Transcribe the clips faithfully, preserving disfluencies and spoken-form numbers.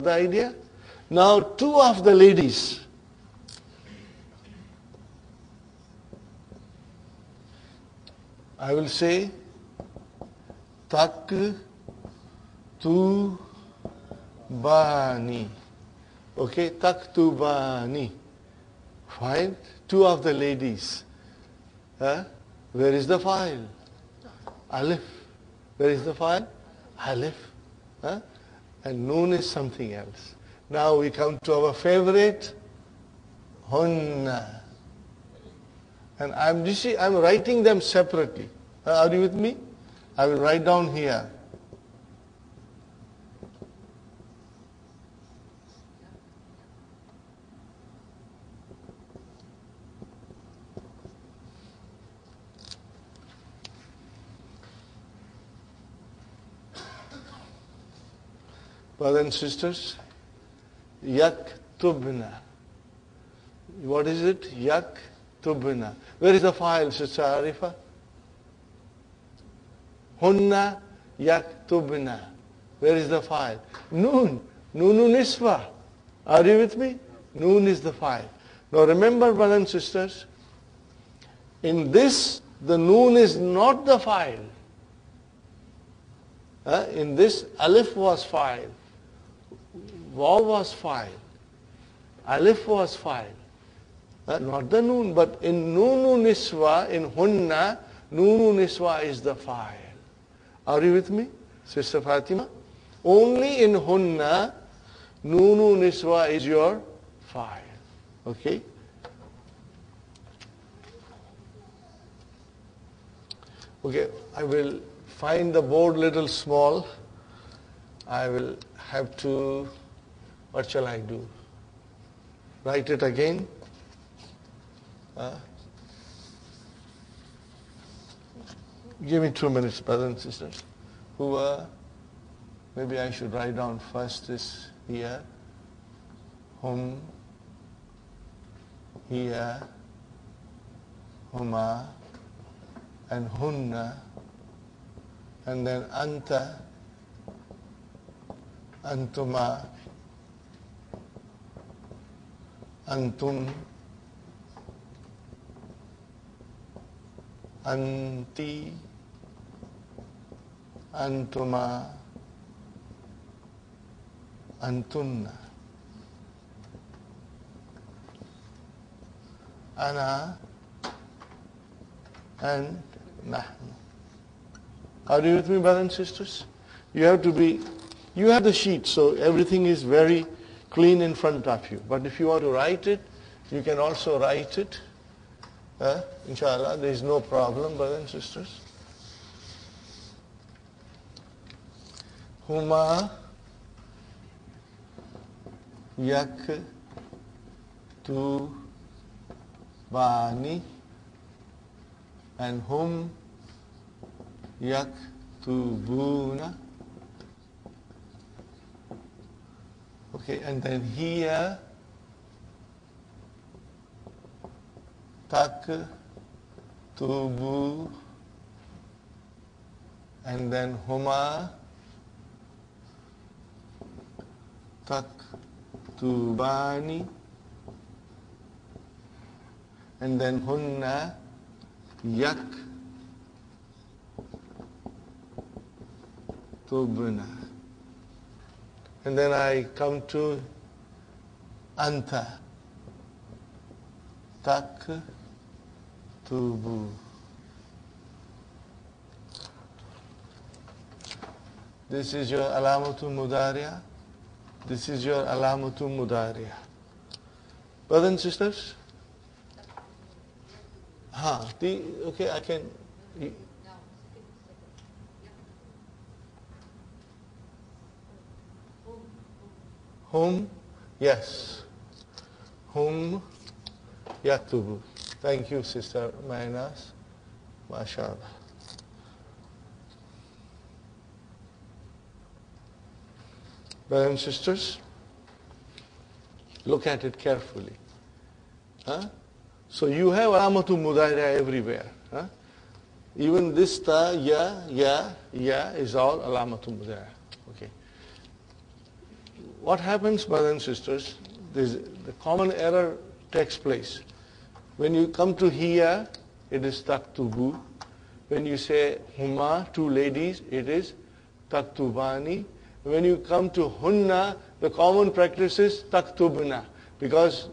The idea? Now two of the ladies, I will say tak tu bani. Okay, tak tu bani. Fine. Two of the ladies. Huh? Where is the file? Alif. Where is the file? Alif. Huh? And noon is something else. Now we come to our favorite, Hunna. And I'm, you see, I'm writing them separately. Are you with me? I will write down here. Brothers and sisters, Yaktubna. What is it? Yaktubna. Where is the file, Sister Arifa? Hunna Yaktubna. Where is the file? Noon. Noonu Niswa. Are you with me? Noon is the file. Now remember, brothers and sisters, in this, the noon is not the file. Uh, in this, Alif was file. Waw was file. Alif was file. Uh, not the noon, but in Noonu Niswa, in Hunna, Noonu Niswa is the file. Are you with me, Sister Fatima? Only in Hunna, Noonu Niswa is your file. Okay? Okay, I will find the board little small. I will have to, what shall I do? Write it again. Uh, give me two minutes, brothers and sisters. Who were, maybe I should write down first this here, hum, here, huma, and hunna, and then anta, antuma, antum, anti, antuma, antunna, ana, and nahnu. Are you with me, brothers and sisters? You have to be, you have the sheet, so everything is very clean in front of you. But if you want to write it, you can also write it. Uh, inshallah, there is no problem, brothers and sisters. Huma yak tu bani and hum Yaktubuna. Okay, and then here tak tubu and then huma tak tubani and then hunna yak Tubna. And then I come to Anta. Tak Tubu. This is your Alamatul Mudaria. This is your Alamatul Mudaria. Brothers and sisters? Ha, the, okay, I can... Hum, yes. Hum, yaktubu. Thank you, Sister Mainas. MashaAllah. Brothers and sisters, look at it carefully. Huh? So you have Alamatul Mudaria everywhere. Huh? Even this ta, ya, ya, ya is all Alamatul Mudaria. Okay. what happens, brothers and sisters, this, the common error takes place. When you come to hiya, it is taktubu. When you say huma, two ladies, it is taktubani. When you come to hunna, the common practice is taktubna, because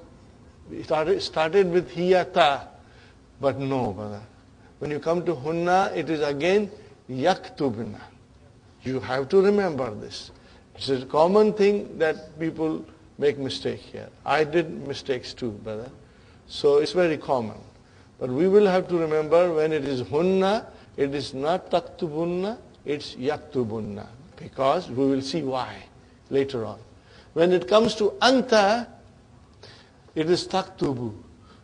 it started, started with hiya ta. But no, brother. When you come to hunna, it is again yaktubna. You have to remember this. It's a common thing that people make mistake here. I did mistakes too, brother. So it's very common. But we will have to remember, when it is hunna, it is not taktubunna, it's yaktubunna. Because we will see why later on. When it comes to anta, it is taktubu.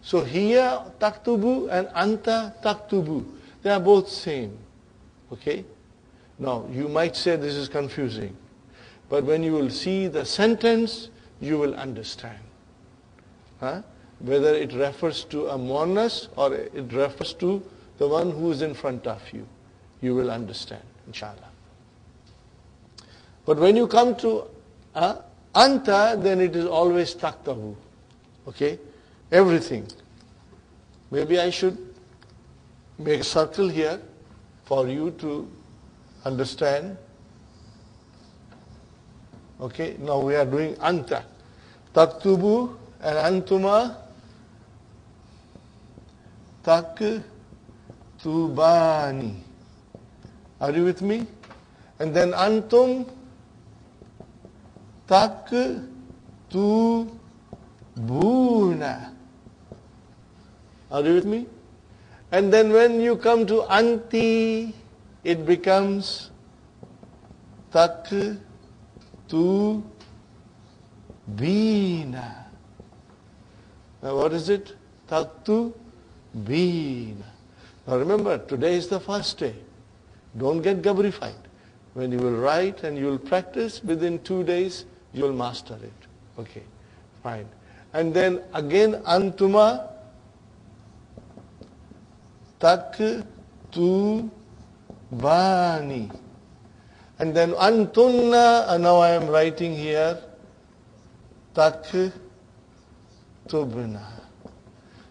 So here taktubu and anta taktubu. They are both same. Okay? Now you might say this is confusing. But when you will see the sentence, you will understand. Huh? Whether it refers to a muannas or it refers to the one who is in front of you. You will understand, inshallah. But when you come to uh, anta, then it is always taktabu. Okay? Everything. Maybe I should make a circle here for you to understand. Okay? Now we are doing anta. Taktubu and antuma. Taktubani. Are you with me? And then antum. Taktubuna. Are you with me? And then when you come to anti, it becomes taktubina. Now what is it? Taktubina. Now remember, today is the first day. Don't get gabrified. When you will write and you will practice, within two days, you will master it. Okay, fine. And then again, antuma, taktubani. And then antunna, and now I am writing here, taktubna.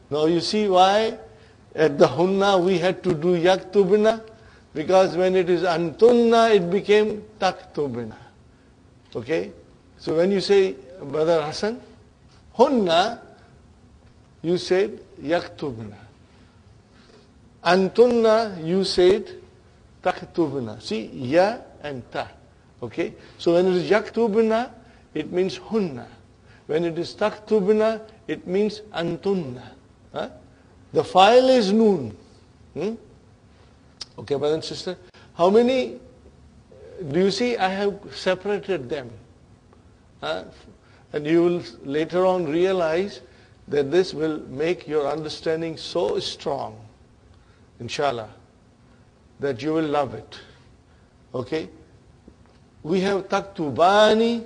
Now you see why at the hunna we had to do yaktubna, because when it is antunna, it became taktubna. Okay? So when you say, Brother Hassan, hunna, you said yaktubna. Antunna, you said taktubna. See, ya and ta. Okay? So when it is yaktubna, it means hunna. When it is taktubna, it means antunna. Huh? The file is noon. Hmm? Okay, brother and sister, how many, do you see I have separated them? Huh? And you will later on realize that this will make your understanding so strong, inshallah, that you will love it. Okay? We have taktubani,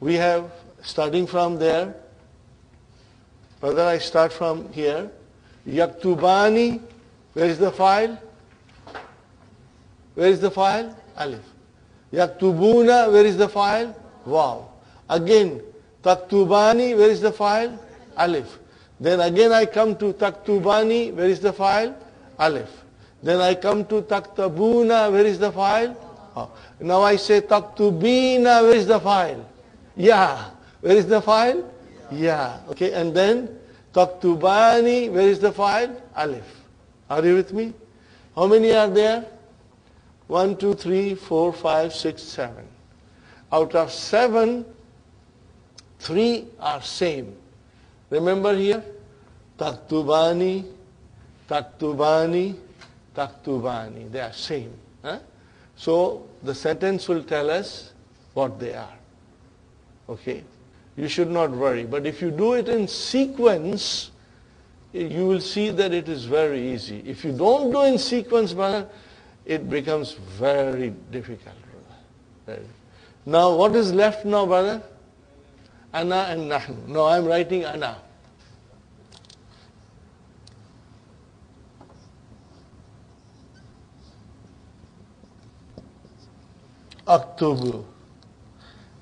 we have, starting from there, brother, I start from here, yaktubani, where is the file? Where is the file? Alif. Yaktubuna, where is the file? Wow. Again, taktubani, where is the file? Alif. Then again I come to taktubani, where is the file? Alif. Then I come to taktabuna, where is the file? Oh. Now I say taktubina, where is the file? Ya. Where is the file? Ya. Okay, and then taktubani, where is the file? Alif. Are you with me? How many are there? One, two, three, four, five, six, seven. Out of seven, three are same. Remember here? Taktubani, taktubani, taktubani. They are same. Huh? So the sentence will tell us what they are. Okay? You should not worry. But if you do it in sequence, you will see that it is very easy. If you don't do in sequence, brother, it becomes very difficult. Very. Now, what is left now, brother? Ana and nahnu. No, I am writing ana. Aktubu.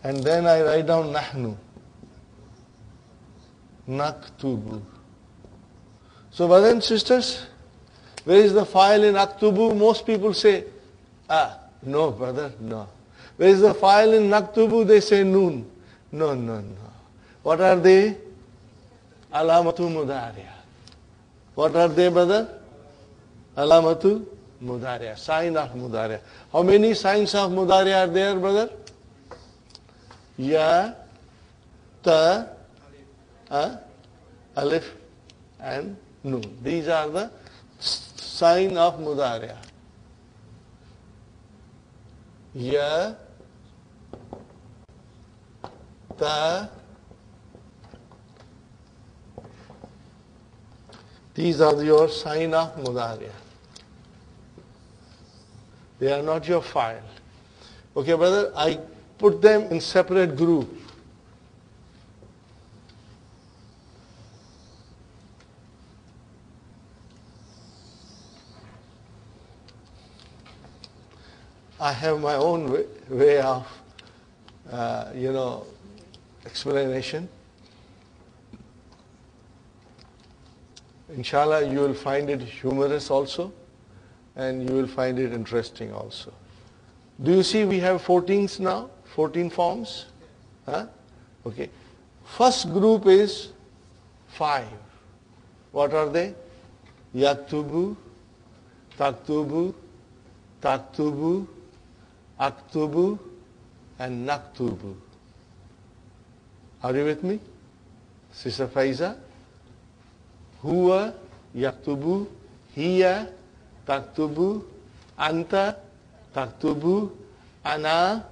and then I write down nahnu, naktubu. So brothers and sisters, where is the file in aktubu? Most people say, ah, no brother, no. Where is the file in naktubu? They say noon. No, no, no. What are they? Alamatul Mudaria. What are they, brother? Alamatul Mudaria. Sign of Mudaria. How many signs of Mudaria are there, brother? Ya, Ta, uh, Alif and Noon. These are the sign of Mudaria. Ya, Ta. These are your sign of Mudaria. They are not your file. Okay, brother, I put them in separate group. I have my own way, way of, uh, you know, explanation. Inshallah, you will find it humorous also, and you will find it interesting also. Do you see we have fourteens now? fourteen forms? Huh? Okay. First group is five. What are they? Yaktubu, Taktubu, Taktubu, Aktubu, and Naktubu. Are you with me? Sister Faiza? Huwa, Yaktubu, Hiya, Taktubu, Anta, Taktubu, Ana,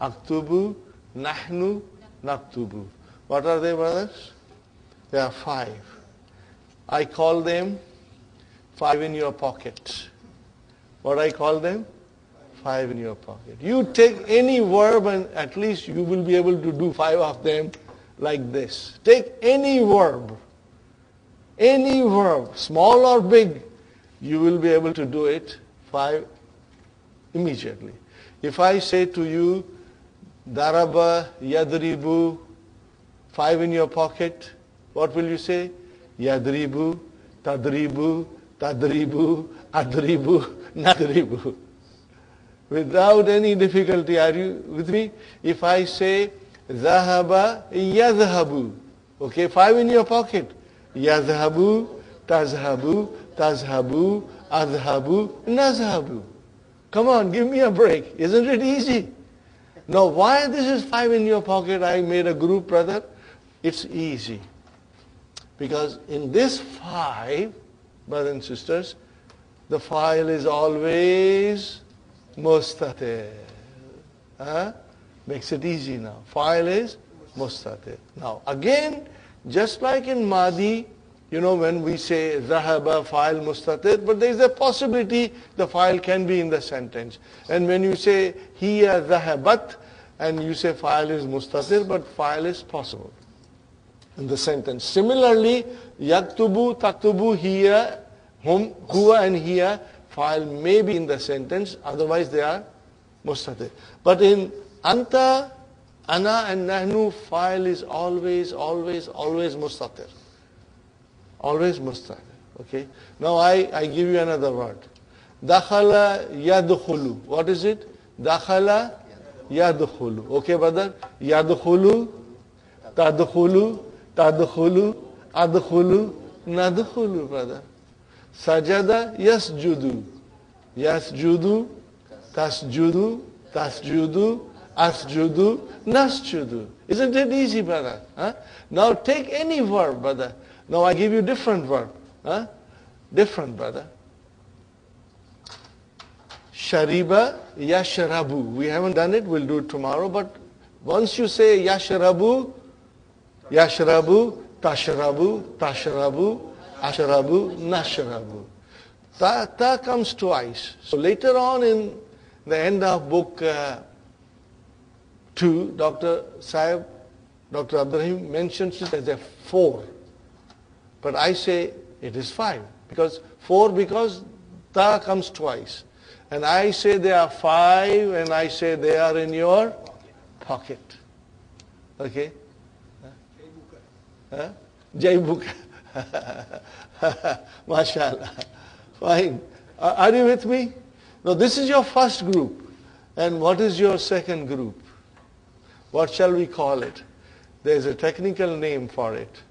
Aktubu, Nahnu, Naktubu. What are they, brothers? There are five. I call them five in your pocket. What I call them? Five in your pocket. You take any verb and at least you will be able to do five of them like this. Take any verb. Any verb, small or big, you will be able to do it five immediately. If I say to you, Daraba, Yadribu, five in your pocket, what will you say? Yadribu, Tadribu, Tadribu, Adribu, Nadribu. Without any difficulty, are you with me? If I say, Zahaba, Yadhabu, okay, five in your pocket. Yadhabu, Tazhabu, Tazhabu, Adhabu, Nazhabu. Come on, give me a break. Isn't it easy? Now, why this is five in your pocket? I made a group, brother. It's easy. Because in this five, brothers and sisters, the file is always mustatir. Huh? Makes it easy now. File is mustatir. Now, again, just like in Madi, you know, when we say Zahaba, file Mustatir, but there is a possibility the file can be in the sentence. And when you say Hiya Zahabat, and you say file is Mustatir, but file is possible in the sentence. Similarly, Yaktubu, Taktubu, Hiya, Hum, Huwa and Hiya, file may be in the sentence, otherwise they are Mustatir. But in Anta, Ana and Nahnu, file is always, always, always mustatir. Always mustatir. Okay. Now I, I give you another word. Dakhala yadkhulu. What is it? Dakhala yadkhulu. Okay, brother? Yadkhulu, tadkhulu, tadkhulu, adkhulu, nadkhulu, brother. Sajada yasjudu. Yasjudu, tasjudu, tasjudu. Asjudu, nasjudu. Isn't it easy, brother? Huh? Now take any verb, brother. Now I give you different verb. Huh? Different, brother. Shariba, yashrabu. We haven't done it. We'll do it tomorrow. But once you say yashrabu, yashrabu, tashrabu, tashrabu, ashrabu, nashrabu. Ta, ta comes twice. So later on in the end of book Uh, Two, Doctor Saib, Doctor Abdurrahim mentions it as a four. But I say it is five. Because four, because ta comes twice. And I say they are five, and I say they are in your pocket. Okay. Huh? Jaibuka. MashaAllah. Fine. Are you with me? Now this is your first group. And what is your second group? What shall we call it? There is a technical name for it.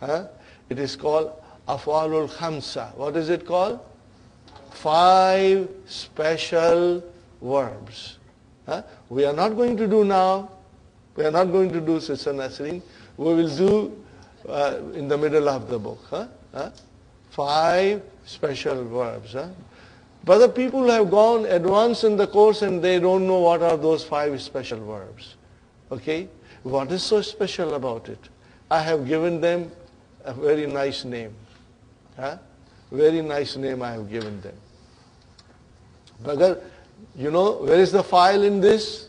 Huh? It is called Af'alul Khamsa. What is it called? Five special verbs. Huh? We are not going to do now. We are not going to do Sister Nasreen. We will do uh, in the middle of the book. Huh? Huh? Five special verbs. Huh? But the people have gone advanced in the course and they don't know what are those five special verbs. Okay? What is so special about it? I have given them a very nice name. Huh? Very nice name I have given them. Brother, you know, where is the file in this?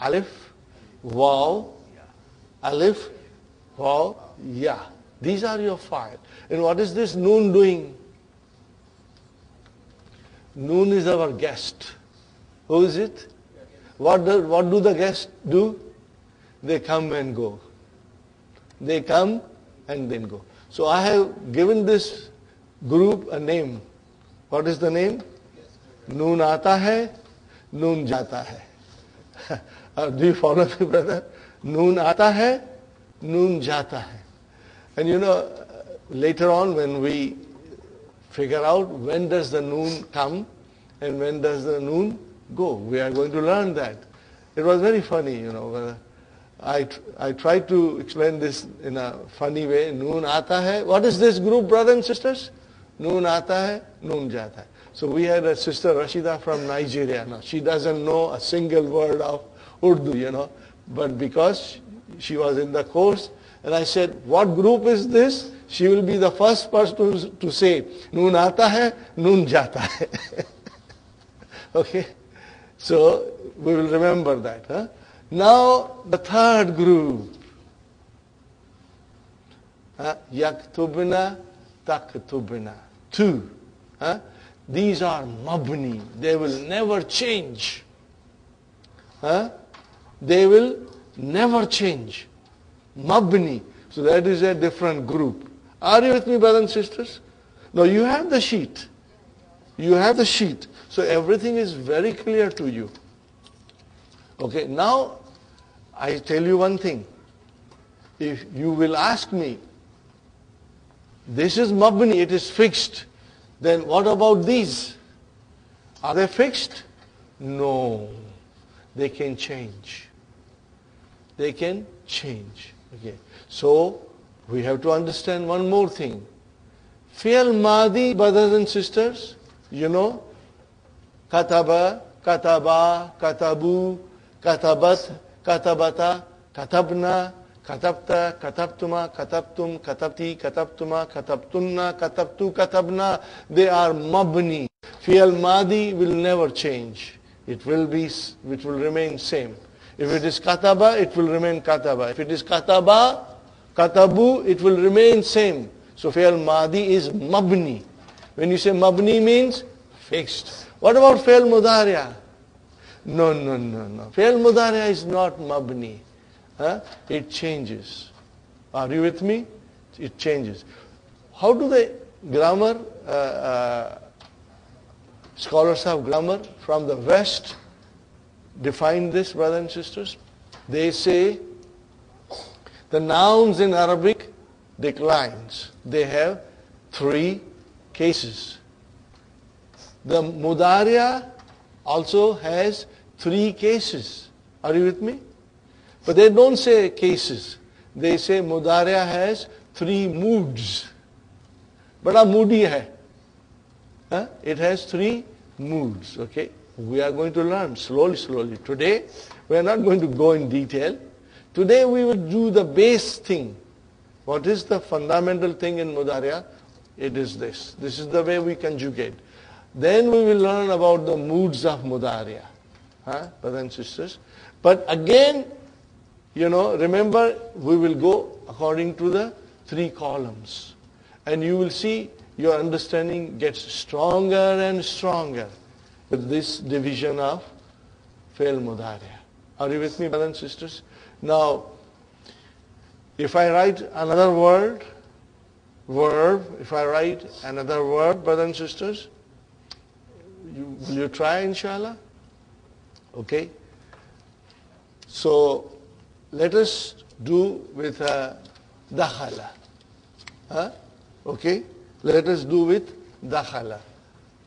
Alif, Waw, Alif, Waw, Ya. These are your file. And what is this Noon doing? Noon is our guest. Who is it? What do, what do the guests do? They come and go. They come and then go. So I have given this group a name. What is the name? Noon aata hai, noon jata hai. Do you follow me, brother? Noon aata hai, noon jata hai. And you know, later on when we figure out when does the noon come and when does the noon go. We are going to learn that. It was very funny, you know. I, I tried to explain this in a funny way. Noon aata hai. What is this group, brothers and sisters? Noon aata hai, noon jata hai. So we had a sister, Rashida, from Nigeria. Now, she doesn't know a single word of Urdu, you know. But because she was in the course, and I said, what group is this? She will be the first person to, to say, Noon aata hai, noon jata hai. Okay? So, we will remember that. Huh? Now, the third group. Huh? Yaktubna, taktubna. Two. Huh? These are mabni. They will never change. Huh? They will never change. Mabni. So that is a different group. Are you with me, brothers and sisters? Now you have the sheet. You have the sheet. So everything is very clear to you. Okay, now I tell you one thing. If you will ask me, this is mabni, it is fixed. Then what about these? Are they fixed? No. They can change. They can change. Okay. So we have to understand one more thing. Fiyal Madi, brothers and sisters, you know, kataba, kataba, katabu, katabat, katabata, katabna, katabta, katabtuma, katabtum, katabti, katabtuma, katabtunna, katabtu, katabna. They are mabni. Fiyal Madi will never change. It will be, it will remain same. If it is kataba, it will remain kataba. If it is kataba, katabu, it will remain same. So Fa'il Madi is mabni. When you say mabni means fixed. What about Fa'il Mudaria? No, no, no, no. Fa'il Mudaria is not mabni. Huh? It changes. Are you with me? It changes. How do the grammar, uh, uh, scholars of grammar from the West define this, brothers and sisters? They say the nouns in Arabic declines. They have three cases. The Mudaria also has three cases. Are you with me? But they don't say cases. They say Mudaria has three moods. Bada moody hai. Huh? It has three moods. Okay? We are going to learn slowly, slowly. Today, we are not going to go in detail. Today, we will do the base thing. What is the fundamental thing in Mudaria? It is this. This is the way we conjugate. Then we will learn about the moods of Mudaria. Huh? Brothers and sisters. But again, you know, remember, we will go according to the three columns. And you will see your understanding gets stronger and stronger. This division of Fa'il Mudaria. Are you with me, brothers and sisters? Now, if I write another word, verb, if I write another word, brothers and sisters, you, will you try, inshallah? Okay? So, let us do with uh, dakhala. Huh? Okay? Let us do with dakhala.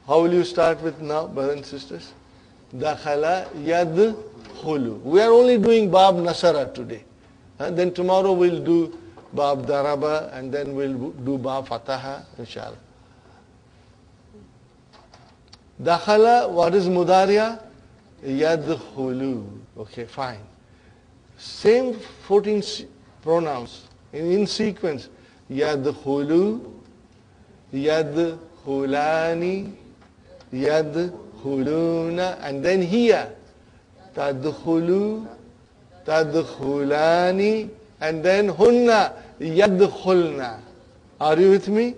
How will you start with now, brothers and sisters? Dakhala yad khulu. We are only doing Bab Nasara today. And then tomorrow we'll do Bab Daraba, and then we'll do Bab Fataha, inshallah. Dakhala, what is Mudaria? Yadkhulu. Okay, fine. Same fourteen pronouns in, in sequence. Yadkhulu, Yadkhulani, Yadkhuluna, and then here. Tadkhulu, Tadkhulani, and then Hunna, Yadkhulna. Are you with me?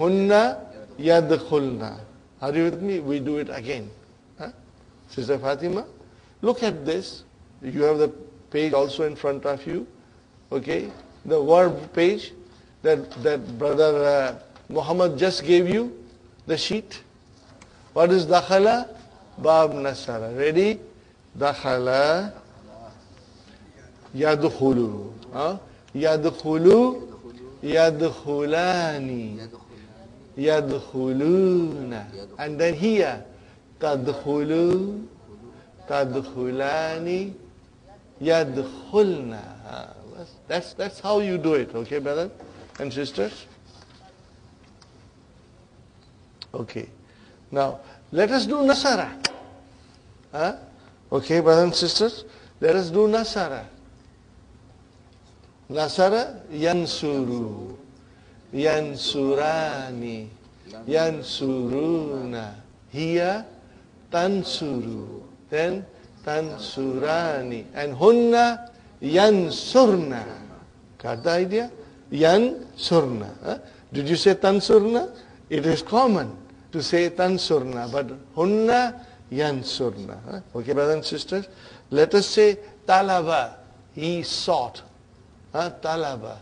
Hunna, Yadkhulna. Are you with me? We do it again. Huh? Sister Fatima, look at this. You have the page also in front of you. Okay? The verb page that, that brother uh, Muhammad just gave you. The sheet. What is Dakhala? Bab Nasara. Ready? Dakhala. Yadkhulu. Huh? Yadkhulu. Yadkhulani. Yadkhuluna. And then here. Tadkhulu. Tadkhulani. Yadkhulna. That's, that's how you do it. Okay, brothers and sisters? Okay. Now, let us do Nasara. Huh? Okay, brothers and sisters? Let us do Nasara. Nasara, Yansuru. Yansurani. Yansuruna. Hiya, Tansuru. Then, Tansurani. And Hunna, Yansurna. Got the idea? Yansurna. Huh? Did you say Tansurna? It is common to say Tansurna, but Hunna, Yansurna. Huh? Okay, brothers and sisters? Let us say Talaba. He sought. Huh? Talaba.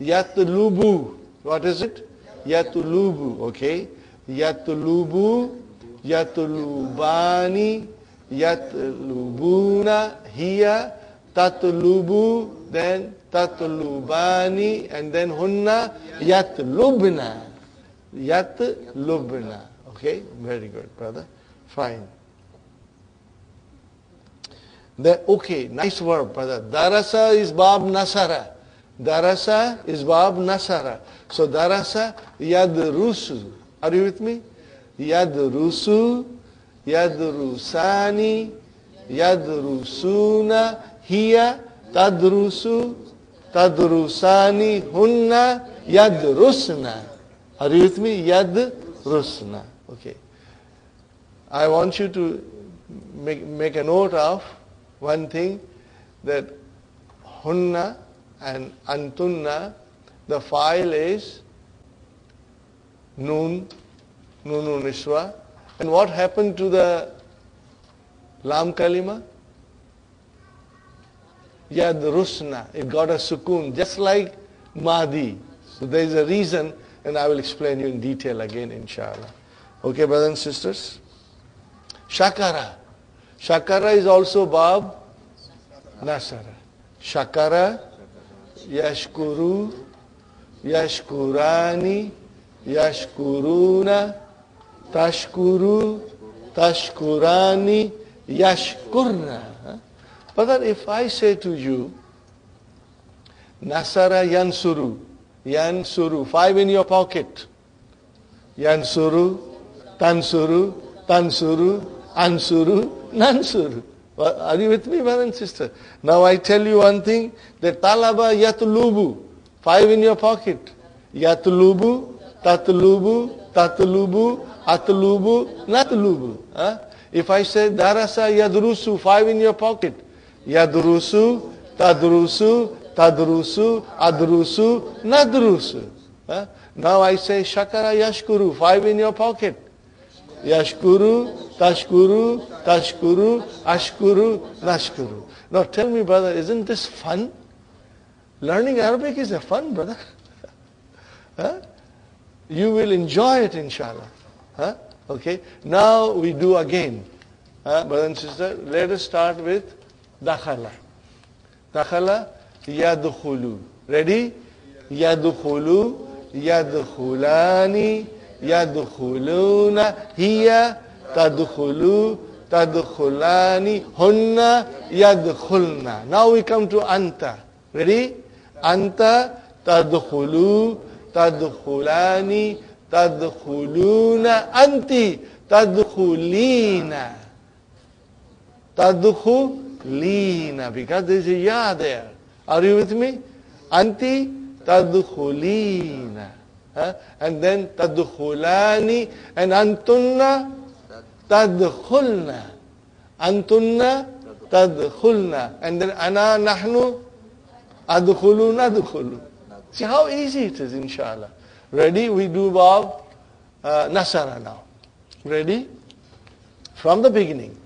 Yatlubu. What is it? Yatlubu. Okay. Yatlubu. Yatlubani. Yatlubuna. Hiya. Tatlubu. Then Tatlubani. And then Hunna. Yatlubna. Yatlubna. Okay. Very good, brother. Fine. The, okay, nice verb, brother. Darasa is Bab Nasara. Darasa is Bab Nasara. So, Darasa, Yadrusu. Are you with me? Yadrusu, Yadrusani, Yadrusuna, Hiya, Tadrusu, Tadrusani, Hunna, Yadrusna. Are you with me? Yadrusna. Okay. I want you to make, make a note of one thing, that Hunna and Antunna, the file is Noon, Noonu Niswa. And what happened to the Lam Kalima? Yadrusna. It got a Sukun, just like Madi. So there is a reason, and I will explain you in detail again, inshallah. Okay, brothers and sisters? Shakara. Shakara is also Bab Nasara. Shakara, Yashkuru, Yashkurani, Yashkuruna, Tashkuru, Tashkurani, Yashkurna. Brother, if I say to you, Nasara Yansuru, Yansuru, five in your pocket. Yansuru, Tansuru, Tansuru, Ansuru, Nansuru. Are you with me, brother and sister? Now I tell you one thing, that Talaba Yatlubu, five in your pocket. Yatlubu, Tatlubu, Tatlubu, Atlubu, Natlubu. Huh? If I say Darasa Yadrusu, five in your pocket. Yadrusu, Tadrusu, Tadrusu, Adrusu, Nadrusu. Huh? Now I say Shakara Yashkuru, five in your pocket. Yashkuru, Tashkuru, Tashkuru, Ashkuru, Nashkuru. Now tell me, brother, isn't this fun? Learning Arabic is a fun, brother. Huh? You will enjoy it, inshallah. Huh? Okay. Now we do again. Huh? Brother and sister, let us start with Dakhala. Dakhala, Yadukhulu. Ready? Yadukhulu, Yadukhulani, Yadukhuluna, Hiya, Tadukhulu, Tadukhulani, Hunna, Yadkhulna. Now we come to Anta. Ready? Anta, Tadukhulu, Tadkhulani, Tadkhuluna, Anti, Tadkhulina. Tadkhulina. Because there is a ya there. Are you with me? Anti, Tadkhulina. Huh? And then Tadkhulani and Antunna, Tadkhulna. Antunna, Tadkhulna. And then Ana, Nahnu, Adkhulu, Nadkhulu. See how easy it is, inshallah. Ready? We do Bab uh, Nasara now. Ready? From the beginning.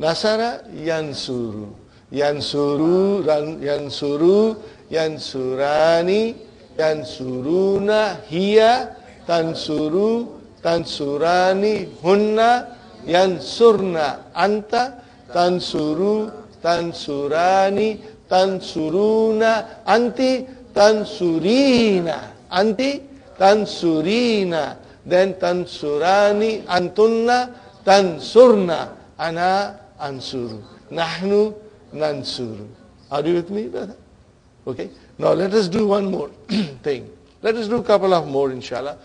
Nasara, Yansuru. Yansuru, ran, Yansuru, Yansurani, Yansuruna, Hiya, Tansuru, Tansurani, Hunna, Yansurna, Anta, Tansuru, Tansurani, Tansuruna, Anti, Tansurina, Anti, Tansurina, then Tansurani, Antunna, Tansurna, Ana, Ansuru, Nahnu, Nansuru. Are you with me, brother? Okay. Now let us do one more thing. Let us do a couple of more, inshallah.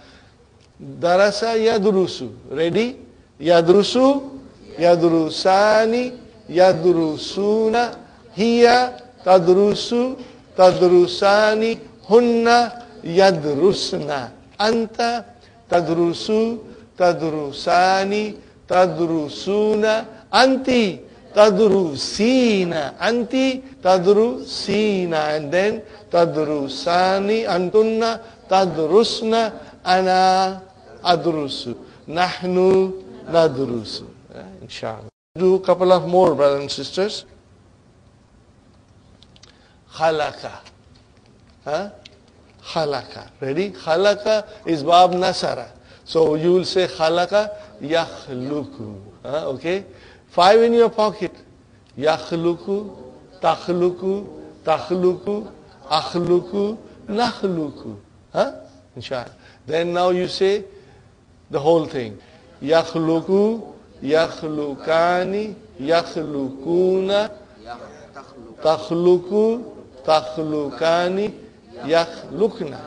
Darasa Yadrusu. Ready? Yadrusu, Yadrusani, Yadrusuna, Hiya, Tadrusu, Tadrusani, Hunna, Yadrusna. Anta, Tadrusu, Tadrusani, Tadrusuna, Anti, Tadrusina, Anti, Tadrusina. And then Tadrusani, Antunna, Tadrusna, Ana, Adrusu, Nahnu, Nadrusu. Inshallah. Do a couple of more, brothers and sisters. Khalaqa. Huh? Khalaqa. Ready? Khalaqa is Bab Nasara. So you will say Khalaqa, Yakhluku. Huh? Okay? Five in your pocket. Yakhluku, Takhluku, Takhluku, Akhluku, Nakhluku. Huh? Inshallah. Then now you say the whole thing. Yakhluku, Yakhlukani, Yakhlukuna, Takhluku, Takhlukani, Yakhlukna,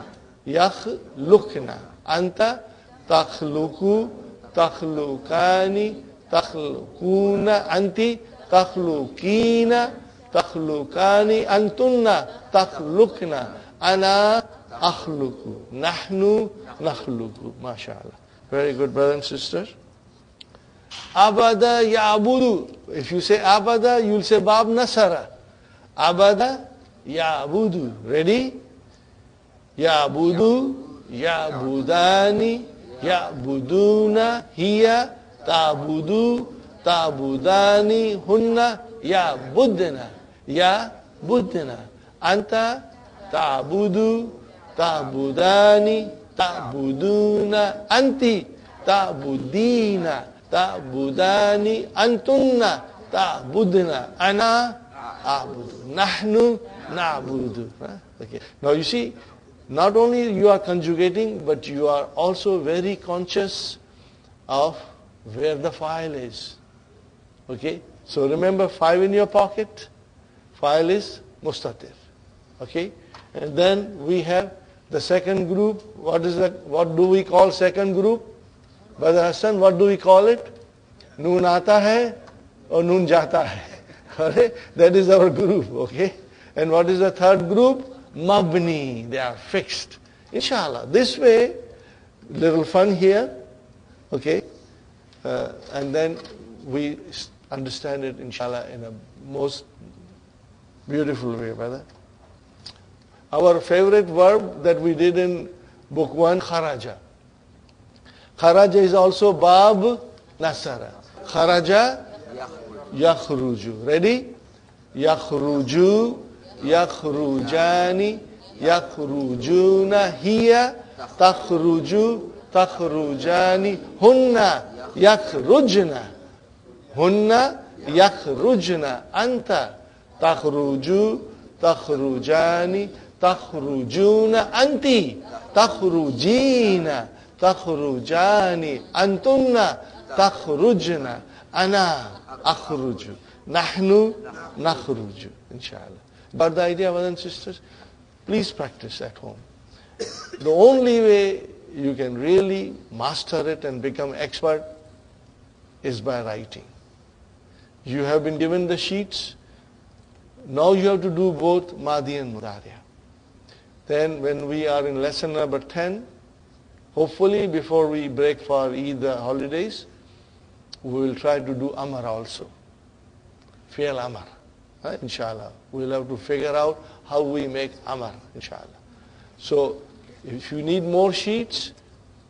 Yakhlukna. Anta, Takhluku, Takhlukani, Takhlukuna. Anti, Takhlukina, Takhlukani. Antunna, Takhlukna. Ana, Akhluku. Nahnu, Nakhluku. MashaAllah. Very good, brothers and sisters. Abada Ya'budu. If you say Abada, you'll say Bab Nasara. Abada Ya'budu. Ready? Ya'budu, Ya'budani, Ya'buduna, Hiya, Ta'budu, Ta'budani, Hunna, Ya'budna, Ya'budna. Anta, Ta'budu, Ta'budani, Ta'buduna. Anti, Ta'budina, Ta'budani. Antunna, Ta'budna. Ana, A'budu. Nahnu, Na'budu. Okay. Now you see, not only you are conjugating, but you are also very conscious of where the file is. Okay? So remember, five in your pocket, file is Mustatir. Okay? And then we have the second group. What is that? What do we call second group? Brother Hassan, what do we call it? Noon aata hai or noon jata hai. That is our group, okay? And what is the third group? Mabni. They are fixed. Inshallah. This way, little fun here, okay? Uh, and then we understand it, inshallah, in a most beautiful way, brother. Our favorite verb that we did in book one, Kharaja. Kharaja is also Bab Nasara. Kharaja, yakhruju. Ready? Yakhruju, yakhrujani, yakhrujuna, hiya, takhruju, takhrujani, hunna, yakhrujna. Hunna, yakhrujna. Anta, takhruju, takhrujani, takhrujuna, anti, takhrujina, takhrujani, antunna, takhrujna, ana, akhruju, nahnu, nakhruju, inshallah. But the idea, brothers and sisters, please practice at home. The only way you can really master it and become expert is by writing. You have been given the sheets. Now you have to do both Madi and Mudaria. Then when we are in lesson number ten, hopefully before we break for Eid holidays, we will try to do Amar also. Fiyal Amar, right? Inshallah. We will have to figure out how we make Amar, inshallah. So if you need more sheets,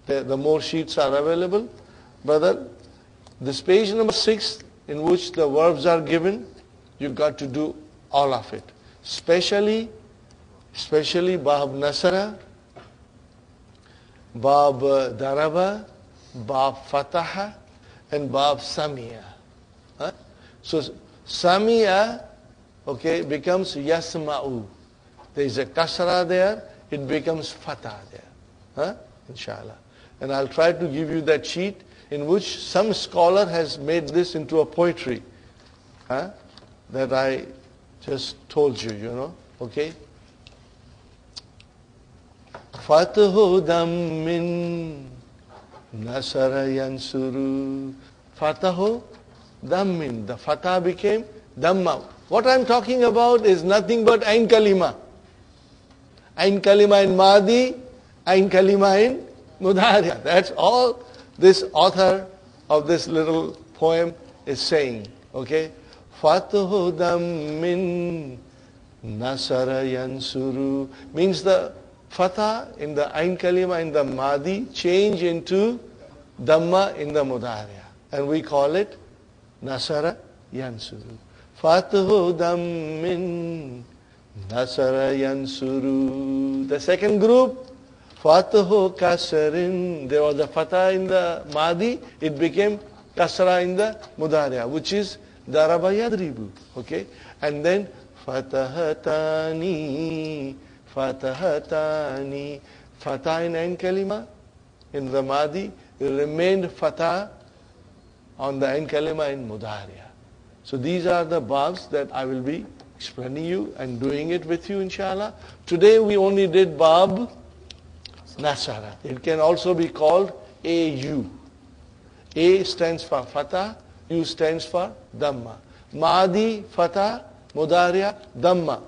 the, the more sheets are available. Brother, this page number six in which the verbs are given, you've got to do all of it. Especially, especially Bab Nasara, Bab Daraba, Bab Fataha, and Bab Samiya. Huh? So Samiya, okay, becomes Yasma'u. There is a Kasra there, it becomes Fatah there. Huh? Inshallah. And I'll try to give you that sheet in which some scholar has made this into a poetry. Huh? That I just told you, you know, okay? Fathu Dammin Nasara Yansuru. Fatahu Dammin. The Fatah became Dhamma. What I'm talking about is nothing but Ayn Kalima. Ayn Kalima in Madi, Ayn Kalima in Mudaria. That's all this author of this little poem is saying, okay? Fathu Dammin Nasara Yansuru means the Fatah in the Ayn Kalima in the Madi change into Dhamma in the Mudaria. And we call it Nasara Yansuru. Fathu Dammin Nasara Yansuru. The second group, Fathu Kasarin. There was the Fatah in the Madi, it became Kasra in the Mudaria, which is Daraba Yadribu. Okay? And then Fatahatani. Fatahatani. Fatah in Ayn Kalima in the Madi remained Fatah on the Ayn Kalima in Mudaria. So these are the babs that I will be explaining you and doing it with you, inshallah. Today we only did Bab Nasara. It can also be called A U. A stands for Fatah, U stands for Dhamma. Madi, Fatah, Mudaria, Dhamma.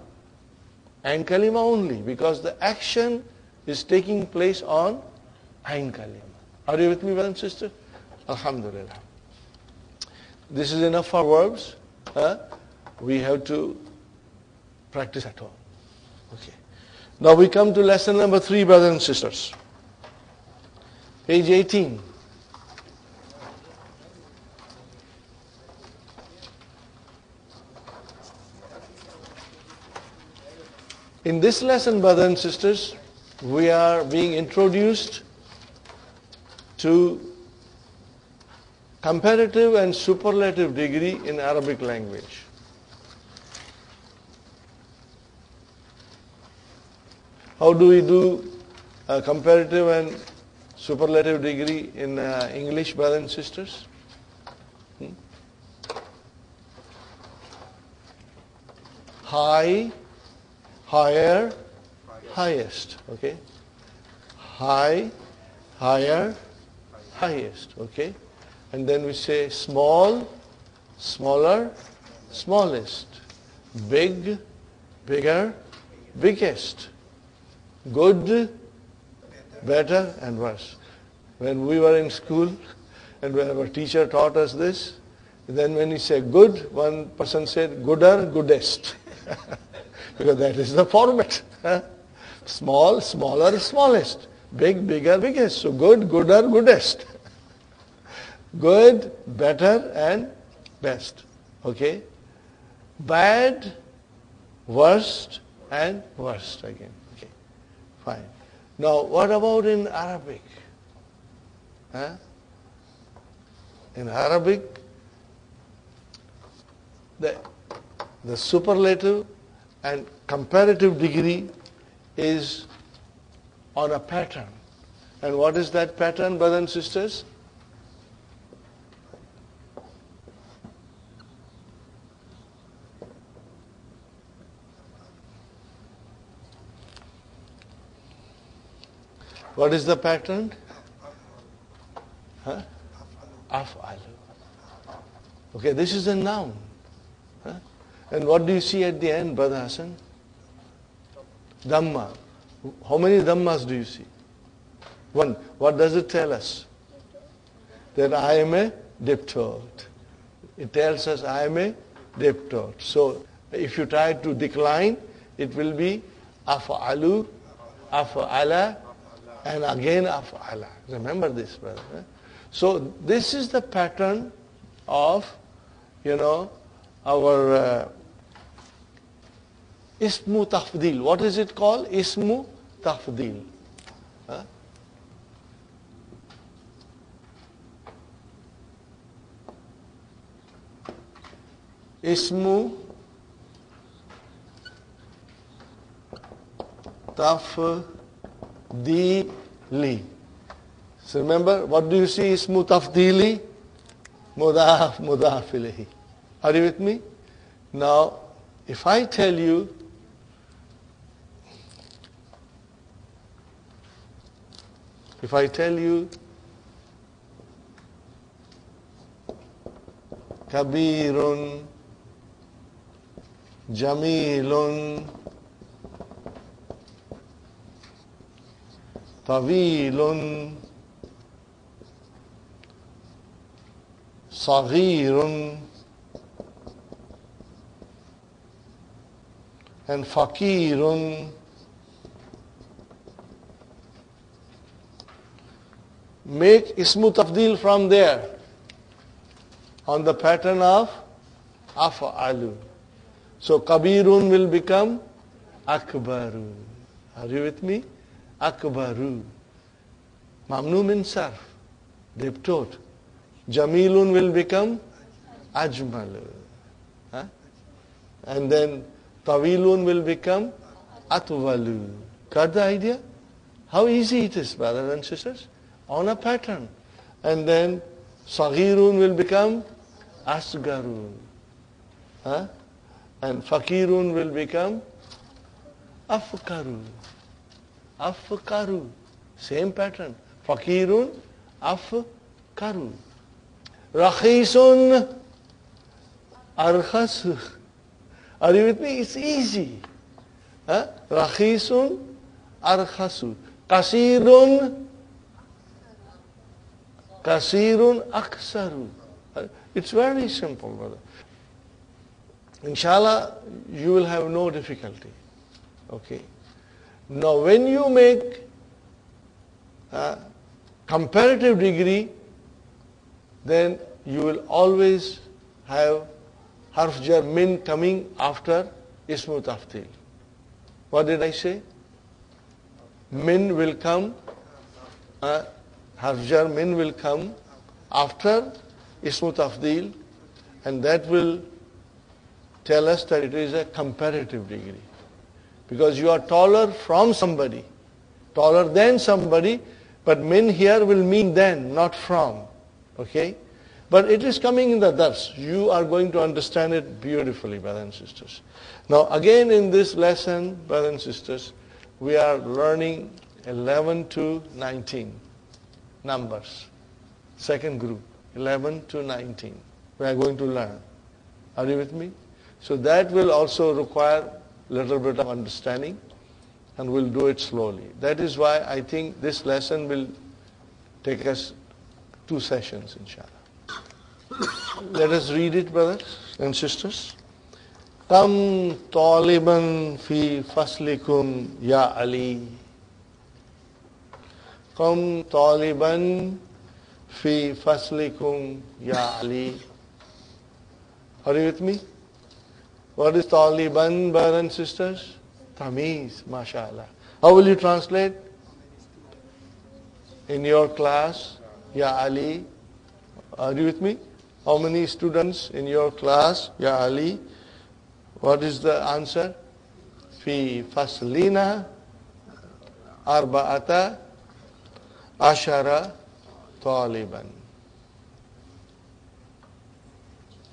Ayn Kalima only, because the action is taking place on Ayn Kalima. Are you with me, brother and sister? Alhamdulillah. This is enough for verbs. Huh? We have to practice at home. Okay. Now we come to lesson number three, brothers and sisters. Page eighteen. In this lesson, brothers and sisters, we are being introduced to comparative and superlative degree in Arabic language. How do we do a comparative and superlative degree in uh, English, brothers and sisters? Hmm? High, higher, highest, okay? High, higher, highest, okay? And then we say small, smaller, smallest. Big, bigger, biggest. Good, better, and worse. When we were in school and when our teacher taught us this, then when he said good, one person said gooder, goodest. Because that is the format. Small, smaller, smallest. Big, bigger, biggest. So good, gooder, goodest. Good, better and best. Okay? Bad, worst and worst again. Okay, fine. Now what about in Arabic? Huh? In Arabic, the, the superlative and comparative degree is on a pattern. And what is that pattern, brothers and sisters? What is the pattern? Huh? Af'alu. Okay, this is a noun. Huh? And what do you see at the end, Brother Hassan? Dhamma. How many Dhammas do you see? One. What does it tell us? That I am a diptote. It tells us I am a diptote. So if you try to decline, it will be Af'alu, Af'ala, and again af'ala. Remember this, brother. So this is the pattern of, you know, our uh, Ismu Tafdeel. What is it called? Ismu Tafdeel. Huh? Ismu Tafdeel. Tafdili. So remember, what do you see? Ismu Tafdili, Mudaf, Mudaf Ilay. Are you with me? Now, if I tell you if I tell you Kabirun, Jamilun, طويل صغير and فقير make Ismu Tafdeel from there on the pattern of أفعل. So kabirun will become akbarun. Are you with me? Akbaru. Mamnu min sarf. Diptot. Jamilun will become Ajmalu. Huh? And then Tawilun will become Atwalu. Got the idea? How easy it is, brothers and sisters? On a pattern. And then Saghirun will become Asgarun. Huh? And Fakirun will become Afkarun. Afkaru. Same pattern. Fakirun, afkaru. Rakhisun, arkhasu. Are you with me? It's easy. Huh? Rakhisun, arkhasu. Kasirun, kasirun, aksaru. It's very simple, brother. Inshallah, you will have no difficulty. Okay. Now, when you make uh, comparative degree, then you will always have Harf Jar Min coming after Ismu Tafdeel. What did I say? Min will come, uh, Harf Jar Min will come after Ismu Tafdeel, and that will tell us that it is a comparative degree. Because you are taller from somebody, taller than somebody, but min here will mean than, not from. Okay? But it is coming in the dars. You are going to understand it beautifully, brothers and sisters. Now, again in this lesson, brothers and sisters, we are learning eleven to nineteen numbers. Second group, eleven to nineteen. We are going to learn. Are you with me? So that will also require little bit of understanding, and we'll do it slowly. That is why I think this lesson will take us two sessions, inshallah. Let us read it, brothers and sisters. Kam taliban fi faslikum ya Ali. قم طالبا في فصلكم يا علي. Are you with me? What is Taliban, brothers and sisters? Tamiz, mashallah. How will you translate? In your class, Ya Ali. Are you with me? How many students in your class, Ya Ali? What is the answer? Fi faslina arba'ata ashara Taliban.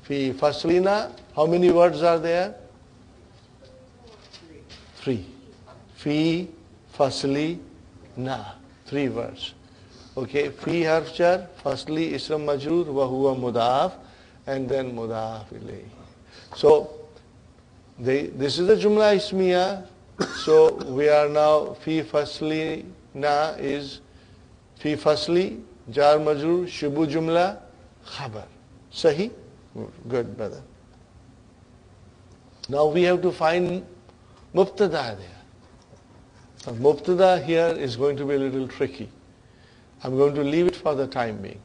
Fi faslina, how many words are there? Three. Fi fasli na. Three words. Okay. Fi harf jar, fasli ism majroor, wa huwa mudaf, and then mudaf ilay. So they, this is the jumla ismiya. So we are now fi fasli na is fi fasli jar majroor shibu jumla khabar. Sahi. Good, brother. Now we have to find Mubtada there. So Mubtada here is going to be a little tricky. I'm going to leave it for the time being.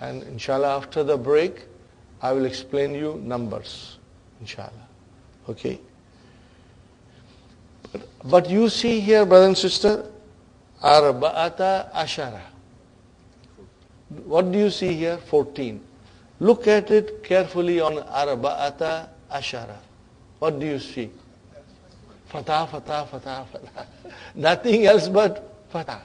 And inshallah after the break, I will explain you numbers. Inshallah. Okay. But, but you see here, brother and sister, Arba'ata Ashara. What do you see here? Fourteen. Look at it carefully on Arba'ata Ashara. What do you see? Fatah, Fatah, Fatah, Fatah. Nothing else but Fatah.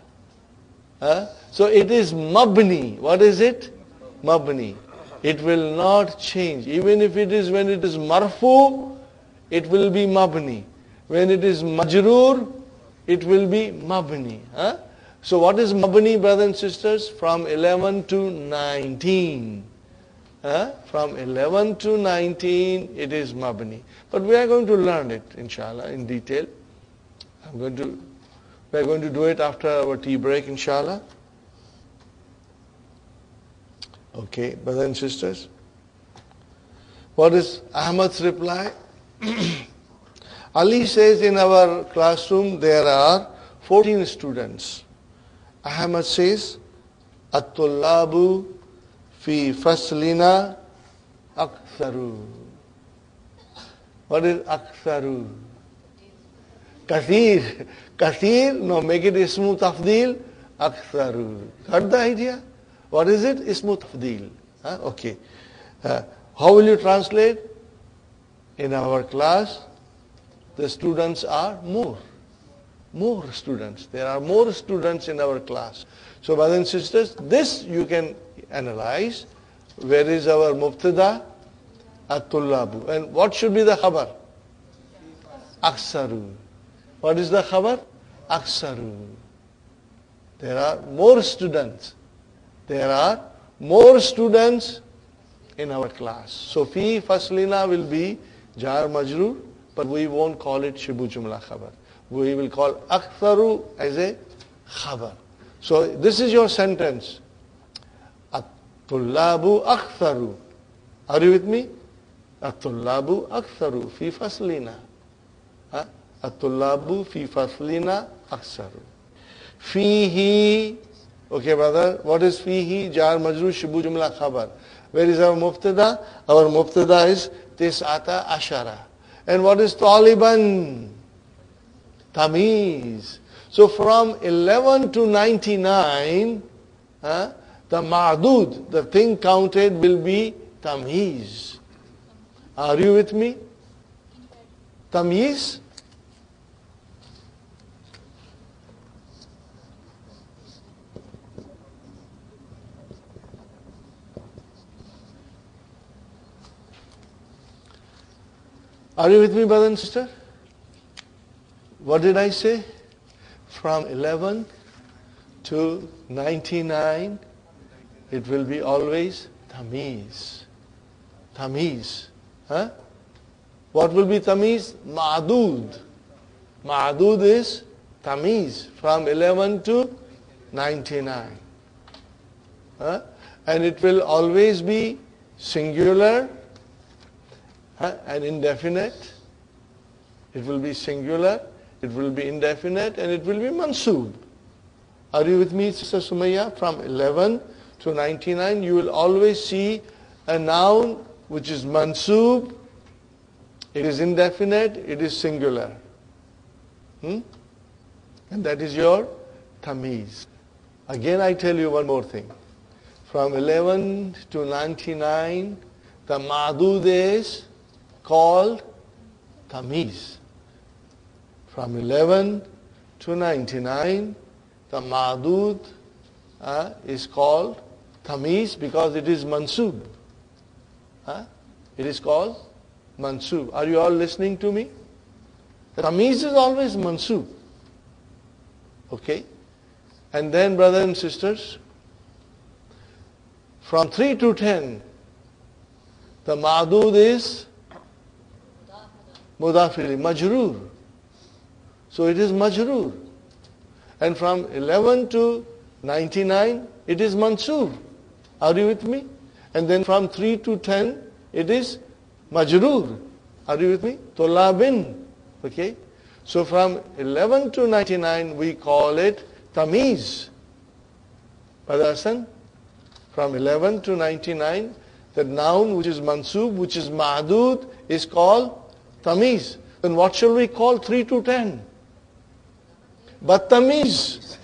Huh? So it is Mabni. What is it? Mabni. It will not change. Even if it is, when it is Marfoo, it will be Mabni. When it is Majroor, it will be Mabni. Huh? So what is Mabni, brothers and sisters? From eleven to nineteen. Uh, from eleven to nineteen it is Mabni. But we are going to learn it inshallah in detail. I'm going to, we are going to do it after our tea break inshallah. Okay, brothers and sisters. What is Ahmad's reply? Ali says in our classroom there are fourteen students. Ahmad says, At-tullabu Fi faslina aktharu. What is aktharu? Kathir. Kathir, no, make it Ismu Tafdeel. Aktharu. Got the idea? What is it? Ismu Tafdeel. Huh? Okay. Uh, how will you translate? In our class, the students are more. More students. There are more students in our class. So, brothers and sisters, this you can analyze. Where is our Mubtada? At-tullabu. And what should be the Khabar? Aksaru. What is the Khabar? Aksaru. There are more students. There are more students in our class. So, Fi Faslina will be Jar Majroor, but we won't call it Shibu Jumla Khabar. We will call Aksaru as a Khabar. So, this is your sentence. At-tullabu aktharu. Are you with me? At-tullabu aktharu fi faslina. At-tullabu fi faslina aktharu. Fihi. Okay, brother. What is fihi? Jar majroor shibu jumla khabar. Where is our mubtada? Our mubtada is tis'ata ashara. And what is taliban? Tamiz. So from eleven to ninety-nine, huh, the Maadud, the thing counted, will be Tamiz. Are you with me? Tamiz? Are you with me, brother and sister? What did I say? From eleven to ninety-nine, it will be always Tamiz. Tamiz. Huh? What will be Tamiz? Maadud. Maadud is Tamiz from eleven to ninety-nine. Huh? And it will always be singular, huh, and indefinite. It will be singular. It will be indefinite and it will be mansub. Are you with me, Sister Sumayya? From eleven to ninety-nine, you will always see a noun which is mansub. It is indefinite, it is singular. Hmm? And that is your tamiz. Again, I tell you one more thing. From eleven to ninety-nine, the maadud is called tamiz. From eleven to ninety-nine, the maadud uh, is called tamiz because it is mansub. Uh, it is called mansub. Are you all listening to me? The tamiz is always mansub. Okay? And then, brothers and sisters, from three to ten, the maadud is Mudaf Ilay, Majroor. So it is Majroor. And from eleven to ninety-nine, it is Mansub. Are you with me? And then from three to ten, it is Majroor. Are you with me? Tolabin. Okay? So from eleven to ninety-nine, we call it Tamiz. Brother Hassan, from eleven to ninety-nine, the noun which is Mansub, which is Maadud, is called Tamiz. Then what shall we call three to ten? But Tamiz.